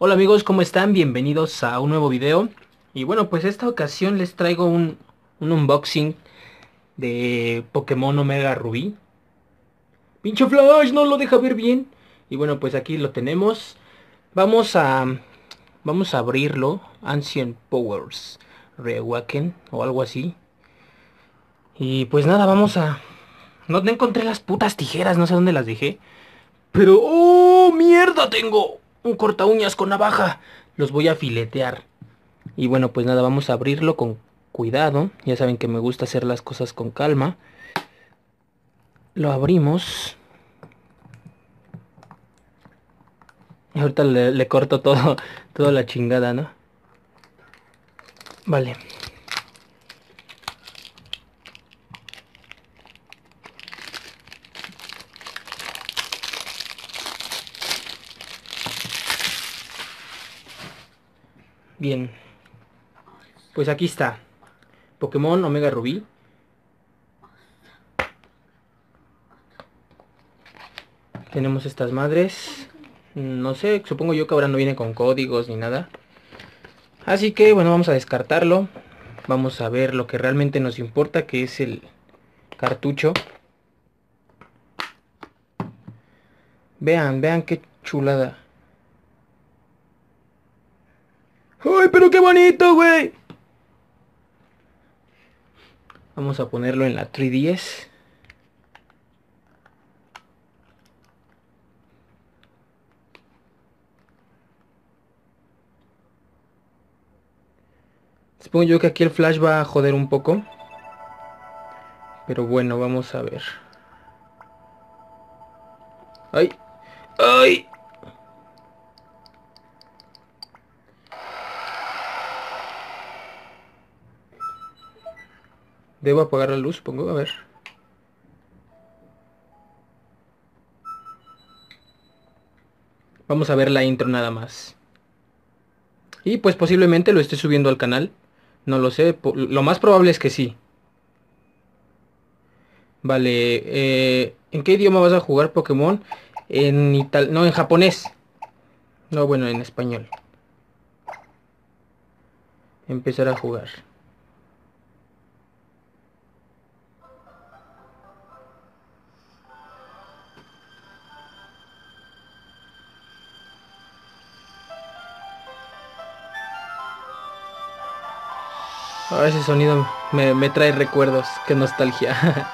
Hola amigos, ¿cómo están? Bienvenidos a un nuevo video. Y bueno, pues esta ocasión les traigo un unboxing de Pokémon Omega Ruby. ¡Pincho Flash! No lo deja ver bien. Y bueno, pues aquí lo tenemos. Vamos a abrirlo. Ancient Powers Reawaken o algo así. Y pues nada, vamos a... No encontré las putas tijeras, no sé dónde las dejé. Pero... ¡Oh, mierda! Tengo un corta uñas con navaja. Los voy a filetear. Y bueno, pues nada, vamos a abrirlo con cuidado. Ya saben que me gusta hacer las cosas con calma. Lo abrimos. Ahorita le corto toda la chingada, ¿no? Vale. Bien, pues aquí está, Pokémon Omega Ruby. Tenemos estas madres, no sé, supongo yo que ahora no viene con códigos ni nada. Así que bueno, vamos a descartarlo, vamos a ver lo que realmente nos importa, que es el cartucho. Vean qué chulada. ¡Ay, pero qué bonito, güey! Vamos a ponerlo en la 3DS. Supongo yo que aquí el flash va a joder un poco. Pero bueno, vamos a ver. ¡Ay! ¡Ay! Debo apagar la luz, supongo, a ver. Vamos a ver la intro nada más. Y pues posiblemente lo esté subiendo al canal. No lo sé, lo más probable es que sí. Vale, ¿en qué idioma vas a jugar Pokémon? En italiano, no, en japonés. No, bueno, en español. Empezar a jugar. Ahora ese sonido me trae recuerdos, qué nostalgia.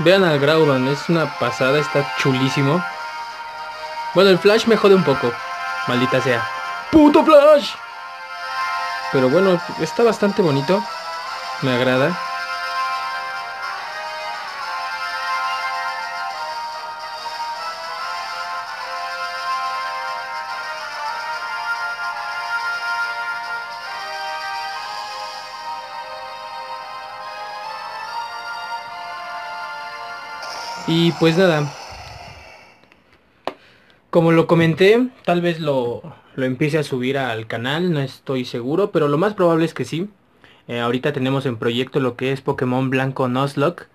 Vean al Graudon, es una pasada, está chulísimo. Bueno, el Flash me jode un poco, maldita sea. ¡Puto Flash! Pero bueno, está bastante bonito, me agrada. Y pues nada, como lo comenté, tal vez lo empiece a subir al canal, no estoy seguro, pero lo más probable es que sí. Ahorita tenemos en proyecto lo que es Pokémon Blanco Nuzlocke.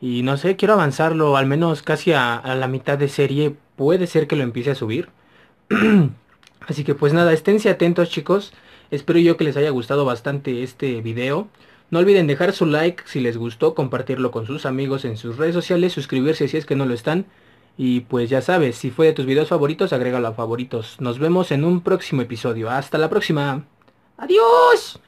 Y no sé, quiero avanzarlo al menos casi a la mitad de serie, puede ser que lo empiece a subir. Así que pues nada, esténse atentos chicos, espero yo que les haya gustado bastante este video. No olviden dejar su like si les gustó, compartirlo con sus amigos en sus redes sociales, suscribirse si es que no lo están. Y pues ya sabes, si fue de tus videos favoritos, agrégalo a favoritos. Nos vemos en un próximo episodio. Hasta la próxima. ¡Adiós!